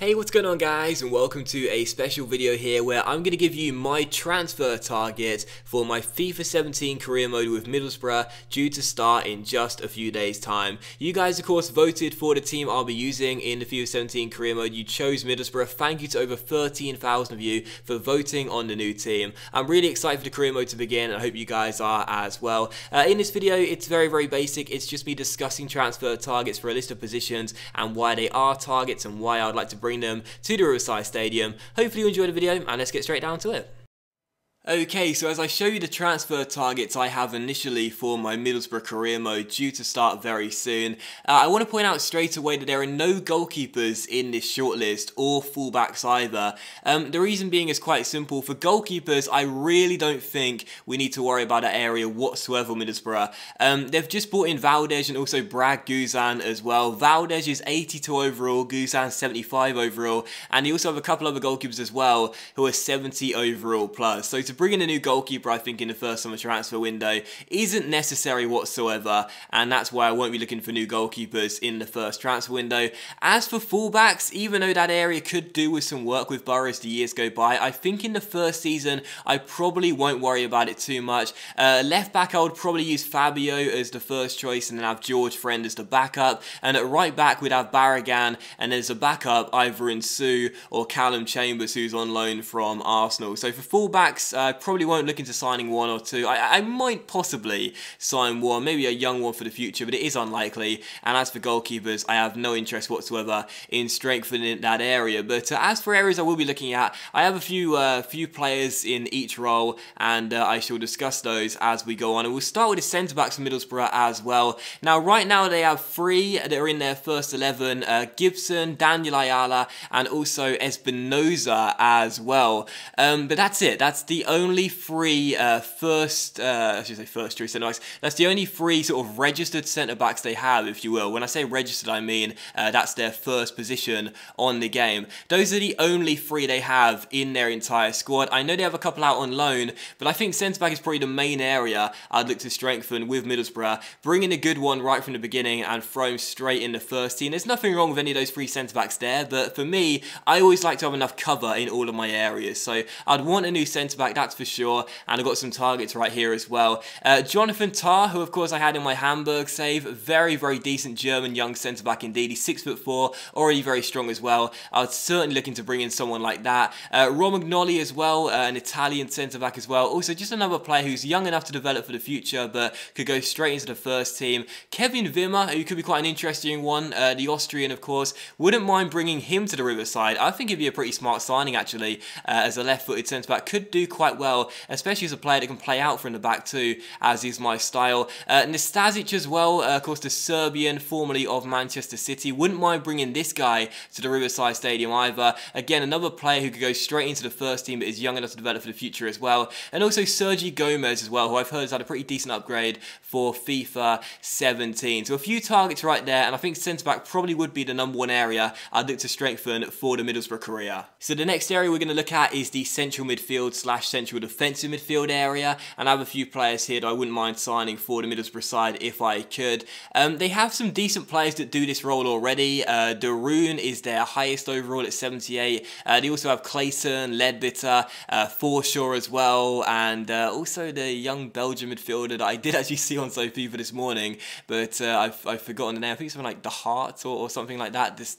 Hey, what's going on guys, and welcome to a special video here where I'm going to give you my transfer target for my FIFA 17 career mode with Middlesbrough, due to start in just a few days time. You guys of course voted for the team I'll be using in the FIFA 17 career mode. You chose Middlesbrough. Thank you to over 13,000 of you for voting on the new team. I'm really excited for the career mode to begin, and I hope you guys are as well. In this video it's very basic. It's just me discussing transfer targets for a list of positions and why they are targets and why I'd like to bring them to the Riverside Stadium. Hopefully you enjoyed the video, and let's get straight down to it. Okay, so as I show you the transfer targets I have initially for my Middlesbrough career mode due to start very soon, I want to point out straight away that there are no goalkeepers in this shortlist, or fullbacks either. The reason being is quite simple. For goalkeepers, I really don't think we need to worry about that area whatsoever, Middlesbrough. They've just brought in Valdez and also Brad Guzan as well. Valdez is 82 overall, Guzan 75 overall, and they also have a couple other goalkeepers as well who are 70 overall plus. So to bring in a new goalkeeper, I think, in the first summer transfer window isn't necessary whatsoever, and that's why I won't be looking for new goalkeepers in the first transfer window. As for fullbacks, even though that area could do with some work with Borough as the years go by, I think in the first season I probably won't worry about it too much. Left back, I would probably use Fabio as the first choice and then have George Friend as the backup, and at right back we'd have Barragan, and as a backup Ivorin Sue or Callum Chambers, who's on loan from Arsenal. So for fullbacks, I probably won't look into signing one or two. I might possibly sign one, maybe a young one for the future, but it is unlikely. And as for goalkeepers, I have no interest whatsoever in strengthening that area. But as for areas I will be looking at, I have a few players in each role, and I shall discuss those as we go on. And we'll start with the centre-backs for Middlesbrough as well. Now, right now they have three that are in their first 11. Gibson, Daniel Ayala, and also Espinosa as well. But that's it. That's the only three first choice centre-backs. That's the only three sort of registered centre-backs they have, if you will. When I say registered, I mean that's their first position on the game. Those are the only three they have in their entire squad. I know they have a couple out on loan, but I think centre-back is probably the main area I'd look to strengthen with Middlesbrough. Bring in a good one right from the beginning and throw him straight in the first team. There's nothing wrong with any of those three centre-backs there, but for me, I always like to have enough cover in all of my areas. So I'd want a new centre-back, that's for sure, and I've got some targets right here as well. Jonathan Tarr, who of course I had in my Hamburg save, very decent German young centre-back indeed. He's 6'4", already very strong as well. I was certainly looking to bring in someone like that. Romagnoli as well, an Italian centre-back as well. Also just another player who's young enough to develop for the future, but could go straight into the first team. Kevin Wimmer, who could be quite an interesting one, the Austrian of course. Wouldn't mind bringing him to the Riverside. I think he'd be a pretty smart signing actually, as a left-footed centre-back. Could do quite well, especially as a player that can play out from the back too, as is my style. Nastasic as well, of course the Serbian, formerly of Manchester City. Wouldn't mind bringing this guy to the Riverside Stadium either. Again, another player who could go straight into the first team but is young enough to develop for the future as well. And also Sergi Gomez as well, who I've heard has had a pretty decent upgrade for FIFA 17. So a few targets right there, and I think centre-back probably would be the number one area I'd look to strengthen for the Middlesbrough career. So the next area we're going to look at is the central midfield / central defensive midfield area, and I have a few players here that I wouldn't mind signing for the Middlesbrough side if I could. They have some decent players that do this role already. De Roon is their highest overall at 78. They also have Clayton Ledbitter, Fisher as well, and also the young Belgian midfielder that I did actually see on SoFIFA this morning, but I've forgotten the name. I think it's something like De Hart or something like that. This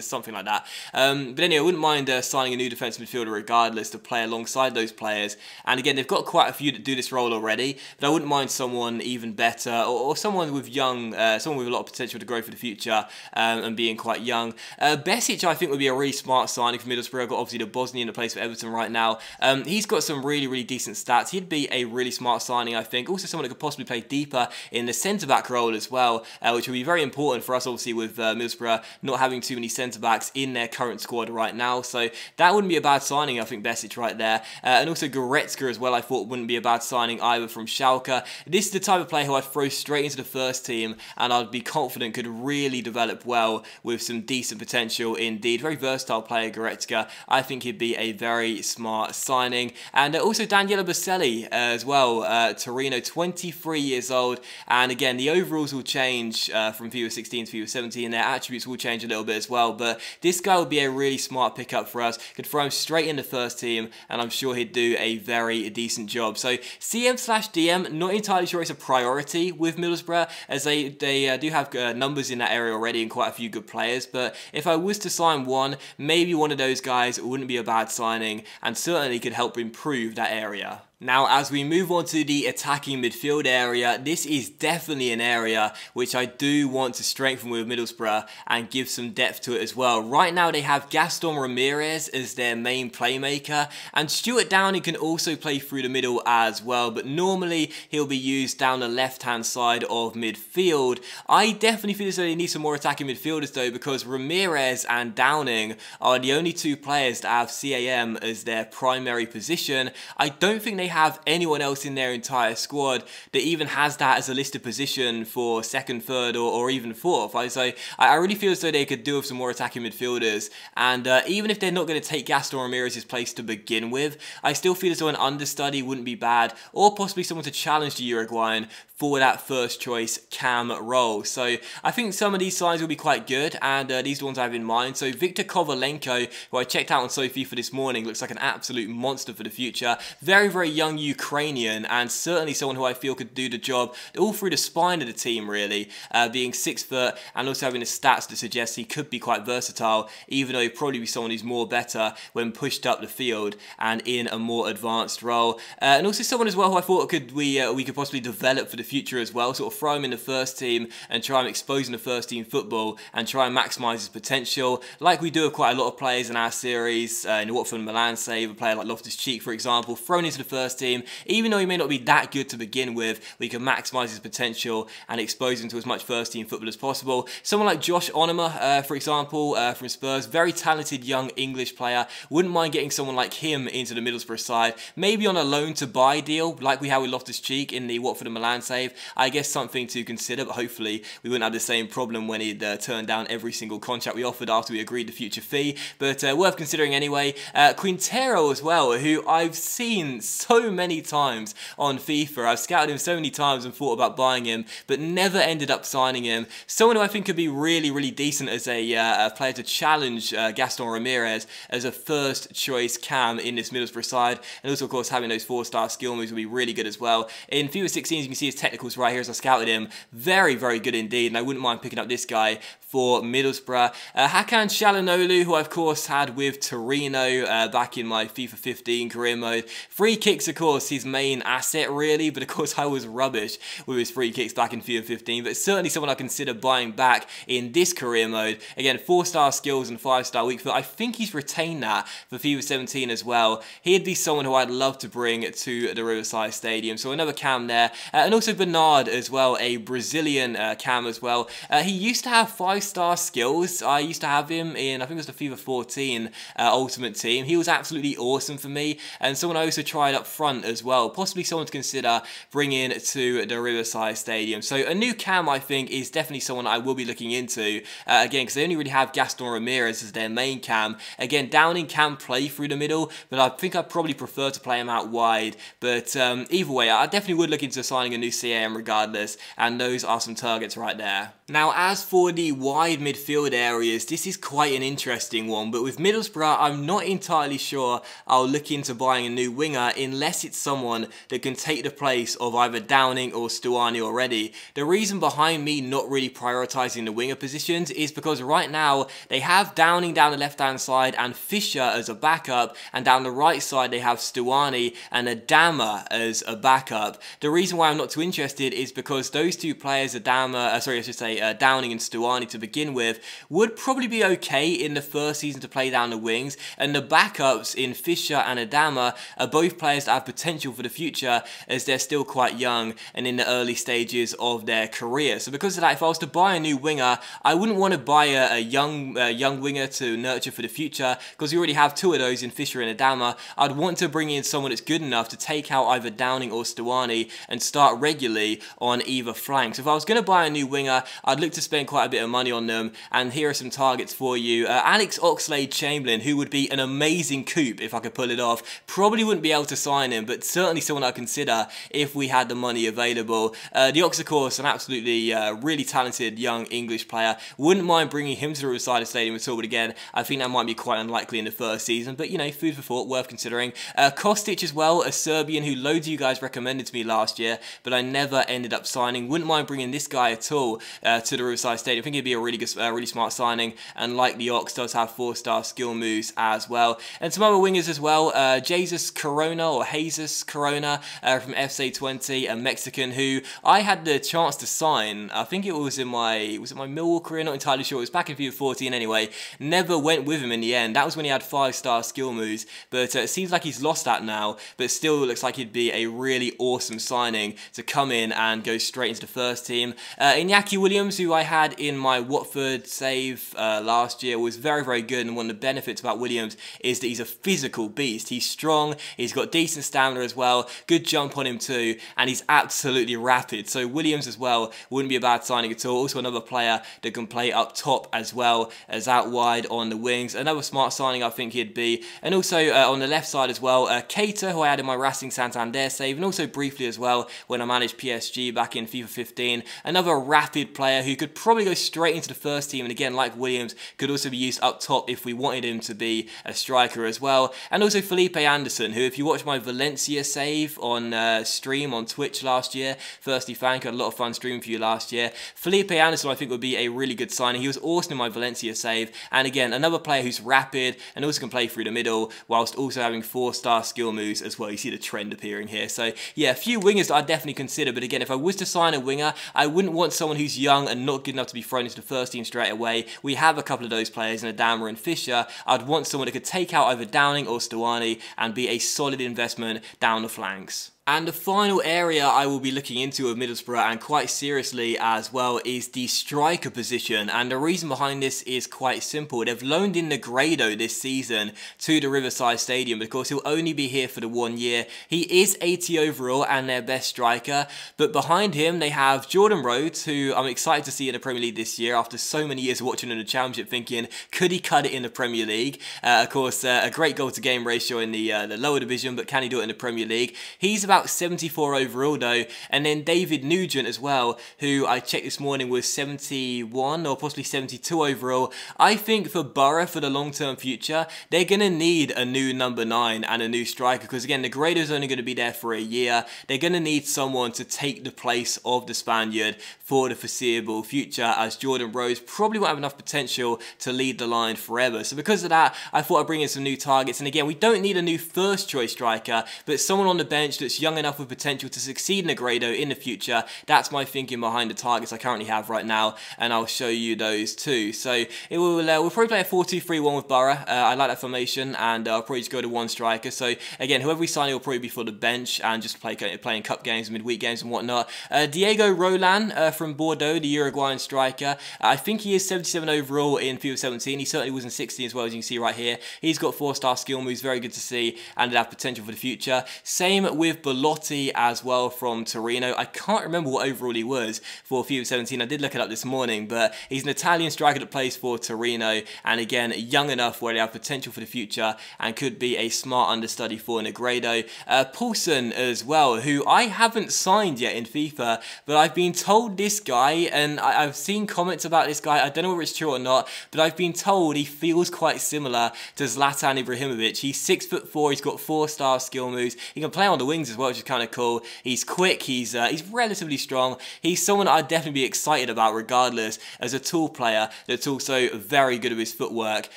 something like that. But anyway, I wouldn't mind signing a new defensive midfielder regardless to play alongside those players. And again, they've got quite a few that do this role already, but I wouldn't mind someone even better, or someone with someone with a lot of potential to grow for the future, and being quite young. Besic, I think, would be a really smart signing for Middlesbrough. Got obviously the Bosnian that plays for Everton right now. He's got some really decent stats. He'd be a really smart signing, I think. Also someone that could possibly play deeper in the centre-back role as well, which will be very important for us, obviously, with Middlesbrough not having too many centre-backs in their current squad right now. So that wouldn't be a bad signing, I think, Besic right there. And also Goretzka as well, I thought wouldn't be a bad signing either from Schalke. This is the type of player who I'd throw straight into the first team and I'd be confident could really develop well with some decent potential indeed. Very versatile player, Goretzka. I think he'd be a very smart signing. And also Daniele Baselli as well, Torino, 23 years old. And again, the overalls will change from FIFA 16 to FIFA 17. Their attributes will change a little bit as well. But this guy would be a really smart pickup for us. Could throw him straight in the first team and I'm sure he'd do a very decent job. So CM/DM, not entirely sure it's a priority with Middlesbrough as they do have numbers in that area already and quite a few good players. But if I was to sign one, maybe one of those guys wouldn't be a bad signing and certainly could help improve that area. Now, as we move on to the attacking midfield area, this is definitely an area which I do want to strengthen with Middlesbrough and give some depth to it as well. Right now, they have Gaston Ramirez as their main playmaker, and Stuart Downing can also play through the middle as well, but normally he'll be used down the left-hand side of midfield. I definitely feel as though they need some more attacking midfielders, though, because Ramirez and Downing are the only two players that have CAM as their primary position. I don't think they have anyone else in their entire squad that even has that as a listed position for second, third, or even fourth. So I really feel as though they could do with some more attacking midfielders. And even if they're not going to take Gaston Ramirez's place to begin with, I still feel as though an understudy wouldn't be bad, or possibly someone to challenge the Uruguayan for that first choice CAM role. So I think some of these signs will be quite good, and these are the ones I have in mind. So Victor Kovalenko, who I checked out on SoFIFA this morning, looks like an absolute monster for the future. Very, very young Ukrainian, and certainly someone who I feel could do the job all through the spine of the team, really, being 6 foot and also having the stats that suggest he could be quite versatile, even though he'd probably be someone who's more better when pushed up the field and in a more advanced role. And also someone as well who I thought we could possibly develop for the future as well, sort of throw him in the first team and try and expose him to first team football and try and maximise his potential, like we do with quite a lot of players in our series. In Watford and Milan, say, a player like Loftus-Cheek, for example, thrown into the first team, even though he may not be that good to begin with, we can maximise his potential and expose him to as much first team football as possible. Someone like Josh Onoma, for example, from Spurs, very talented young English player, wouldn't mind getting someone like him into the Middlesbrough side, maybe on a loan to buy deal, like we had with Loftus-Cheek in the Watford and Milan side. I guess something to consider, but hopefully we wouldn't have the same problem when he'd turned down every single contract we offered after we agreed the future fee, but worth considering anyway. Quintero as well, who I've seen so many times on FIFA. I've scouted him so many times and thought about buying him, but never ended up signing him. Someone who I think could be really, really decent as a player to challenge Gaston Ramirez as a first choice CAM in this Middlesbrough side, and also of course having those 4-star skill moves will be really good as well. In FIFA 16, you can see his technicals right here as I scouted him. Very, very good indeed, and I wouldn't mind picking up this guy for Middlesbrough. Hakan Çalhanoğlu, who I of course had with Torino back in my FIFA 15 career mode. Free kicks, of course, his main asset really, but of course I was rubbish with his free kicks back in FIFA 15, but certainly someone I consider buying back in this career mode. Again, 4-star skills and 5-star weak foot. I think he's retained that for FIFA 17 as well. He'd be someone who I'd love to bring to the Riverside Stadium, so another CAM there. And also Bernard as well, a Brazilian CAM as well. He used to have 5-star skills. I used to have him in, I think it was the FIFA 14 Ultimate Team. He was absolutely awesome for me, and someone I also tried up front as well. Possibly someone to consider bringing to the Riverside Stadium. So a new CAM, I think, is definitely someone I will be looking into, again, because they only really have Gaston Ramirez as their main CAM. Again, Downing can play through the middle, but I think I'd probably prefer to play him out wide. But either way, I definitely would look into signing a new CAM regardless, and those are some targets right there. Now, as for the wide midfield areas, this is quite an interesting one, but with Middlesbrough, I'm not entirely sure I'll look into buying a new winger unless it's someone that can take the place of either Downing or Stuani already. The reason behind me not really prioritising the winger positions is because right now they have Downing down the left-hand side and Fisher as a backup, and down the right side they have Stuani and Adama as a backup. The reason why I'm not too interested is because those two players, Adama, sorry, I should say Downing and Stuani to begin with, would probably be okay in the first season to play down the wings, and the backups in Fisher and Adama are both players that have potential for the future as they're still quite young and in the early stages of their career. So because of that, if I was to buy a new winger, I wouldn't want to buy a young winger to nurture for the future, because we already have two of those in Fisher and Adama. I'd want to bring in someone that's good enough to take out either Downing or Stuani and start regularly on either flank. So if I was going to buy a new winger, I'd look to spend quite a bit of money on them, and here are some targets for you. Alex Oxlade-Chamberlain, who would be an amazing coup if I could pull it off. Probably wouldn't be able to sign him, but certainly someone I'd consider if we had the money available. The Ox, of course, an absolutely really talented young English player. Wouldn't mind bringing him to the Riverside Stadium at all, but again, I think that might be quite unlikely in the first season, but you know, food for thought, worth considering. Kostic as well, a Serbian who loads of you guys recommended to me last year, but I never ended up signing. Wouldn't mind bringing this guy at all to the Riverside Stadium. I think it'd be a really good, really smart signing, and like the Ox, does have 4-star skill moves as well. And some other wingers as well, Jesus Corona, or Jesus Corona from FC20, a Mexican who I had the chance to sign. I think it was in my, was it my Millwall career? Not entirely sure. It was back in FIFA 14 anyway. Never went with him in the end. That was when he had 5-star skill moves, but it seems like he's lost that now, but still looks like he'd be a really awesome signing to come in and go straight into the first team. Iñaki Williams, who I had in my Watford save last year, was very, very good, and one of the benefits about Williams is that he's a physical beast. He's strong, he's got decent stamina as well, good jump on him too, and he's absolutely rapid. So Williams as well wouldn't be a bad signing at all. Also another player that can play up top as well as out wide on the wings. Another smart signing I think he'd be. And also on the left side as well, Keita, who I had in my Racing Santander save, and also briefly as well when I managed PSG back in FIFA 15. Another rapid player who could probably go straight into the first team, and again, like Williams, could also be used up top if we wanted him to be a striker as well. And also Felipe Anderson, who, if you watch my Valencia save on stream on Twitch last year, firstly thank you, a lot of fun stream for you last year. Felipe Anderson I think would be a really good signing. He was awesome in my Valencia save, and again, another player who's rapid and also can play through the middle whilst also having 4-star skill moves as well. You see the trend appearing here. So yeah, a few wingers that I'd definitely consider, but again, if I was to sign a winger, I wouldn't want someone who's young and not good enough to be thrown into the first team straight away. We have a couple of those players in Adama and Fisher. I'd want someone that could take out either Downing or Stuani and be a solid investment down the flanks. And the final area I will be looking into with Middlesbrough, and quite seriously as well, is the striker position. And the reason behind this is quite simple. They've loaned in Negredo this season to the Riverside Stadium. Of course, he'll only be here for the 1 year. He is 80 overall and their best striker. But behind him, they have Jordan Rhodes, who I'm excited to see in the Premier League this year after so many years watching in the Championship, thinking, could he cut it in the Premier League? Of course, a great goal-to-game ratio in the lower division, but can he do it in the Premier League? He's about 74 overall though. And then David Nugent as well, who I checked this morning was 71 or possibly 72 overall. I think for Borough, for the long-term future, they're going to need a new number 9 and a new striker, because again, Negredo is only going to be there for a year. They're going to need someone to take the place of the Spaniard for the foreseeable future, as Jordan Rhodes probably won't have enough potential to lead the line forever. So because of that, I thought I'd bring in some new targets. And again, we don't need a new first-choice striker, but someone on the bench that's young enough with potential to succeed Negredo in the future. That's my thinking behind the targets I currently have right now, and I'll show you those too. So it will, we'll probably play a 4-2-3-1 with Borough. I like that formation, and I'll probably just go to one striker. So again, whoever we sign will probably be for the bench and just playing cup games, midweek games and whatnot. Diego Roland from Bordeaux, the Uruguayan striker. I think he is 77 overall in FIFA 17. He certainly was in 16 as well, as you can see right here. He's got 4-star skill moves, very good to see, and have potential for the future. Same with Lotti as well from Torino. I can't remember what overall he was for FIFA 17. I did look it up this morning, but he's an Italian striker that plays for Torino, and again, young enough where they have potential for the future and could be a smart understudy for Negredo. Paulson as well, who I haven't signed yet in FIFA, but I've been told this guy, and I've seen comments about this guy. I don't know whether it's true or not, but I've been told he feels quite similar to Zlatan Ibrahimovic. He's 6'4", he's got 4-star skill moves. He can play on the wings as well. well, which is kind of cool. He's quick, he's relatively strong. He's someone I'd definitely be excited about regardless, as a tool player that's also very good at his footwork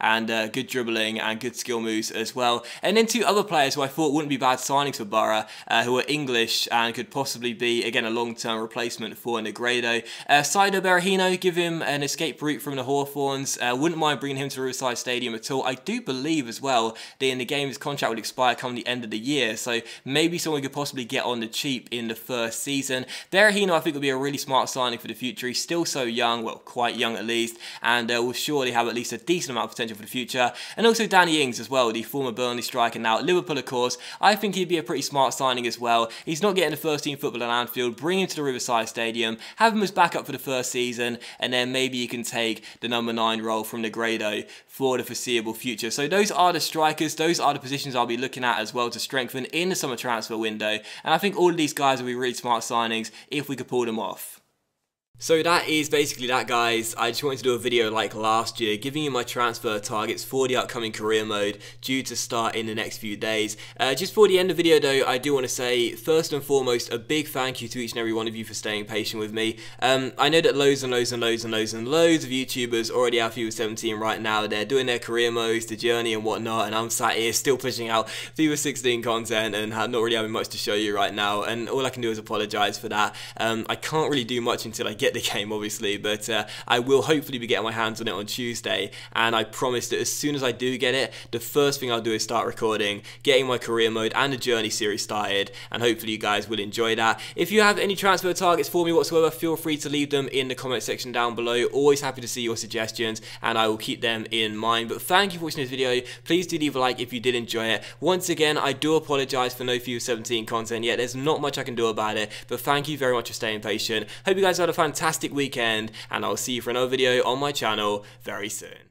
and good dribbling and good skill moves as well. And then two other players who I thought wouldn't be bad signings for Borough, who are English and could possibly be, again, a long-term replacement for Negredo. Saido Berahino, give him an escape route from the Hawthorns. Wouldn't mind bringing him to Riverside Stadium at all. I do believe as well that in the game his contract would expire come the end of the year, so maybe someone could possibly get on the cheap in the first season. Berahino, I think, would be a really smart signing for the future. He's still so young, well, quite young at least, and will surely have at least a decent amount of potential for the future. And also Danny Ings as well, the former Burnley striker now at Liverpool, of course. I think he'd be a pretty smart signing as well. He's not getting the first team football at Anfield. Bring him to the Riverside Stadium, have him as backup for the first season, and then maybe you can take the number 9 role from Negredo for the foreseeable future. So those are the strikers, those are the positions I'll be looking at as well to strengthen in the summer transfer window, and I think all of these guys will be really smart signings if we could pull them off. So that is basically that, guys. I just wanted to do a video like last year, giving you my transfer targets for the upcoming career mode, due to start in the next few days. Just for the end of the video though, I do want to say, first and foremost, a big thank you to each and every one of you for staying patient with me. I know that loads of YouTubers already have FIFA 17 right now. They're doing their career modes, the journey and whatnot, and I'm sat here still pushing out FIFA 16 content and not really having much to show you right now, and all I can do is apologise for that. I can't really do much until I get the game, obviously, but I will hopefully be getting my hands on it on Tuesday, and I promise that as soon as I do get it, the first thing I'll do is start recording, getting my career mode and the journey series started, and hopefully you guys will enjoy that. If you have any transfer targets for me whatsoever, feel free to leave them in the comment section down below. Always happy to see your suggestions, and I will keep them in mind. But thank you for watching this video. Please do leave a like if you did enjoy it. Once again, I do apologise for no FIFA 17 content yet. There's not much I can do about it, but thank you very much for staying patient. Hope you guys had a fantastic weekend, and I'll see you for another video on my channel very soon.